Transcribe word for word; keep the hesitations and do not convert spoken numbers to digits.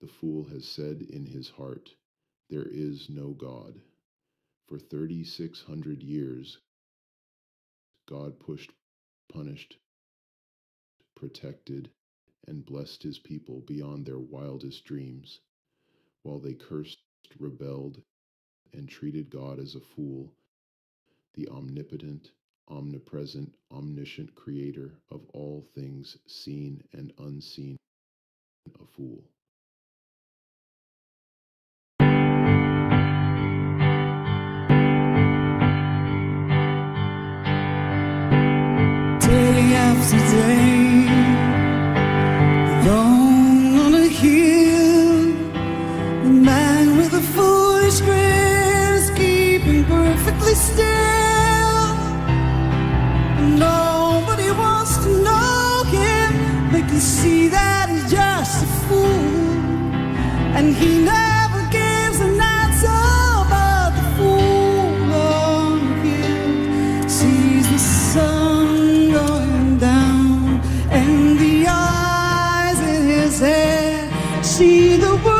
The fool has said in his heart, there is no God. For thirty-six hundred years, God pushed, punished, protected, and blessed his people beyond their wildest dreams, while they cursed, rebelled, and treated God as a fool, the omnipotent, omnipresent, omniscient creator of all things seen and unseen, a fool. Day after day, alone on a hill, the man with a foolish grin is keeping perfectly still. Nobody wants to know him. They can see that he's just a fool, and he never gives an answer about the fool on the hill. Sees the sun going down and the eyes in his head see the world.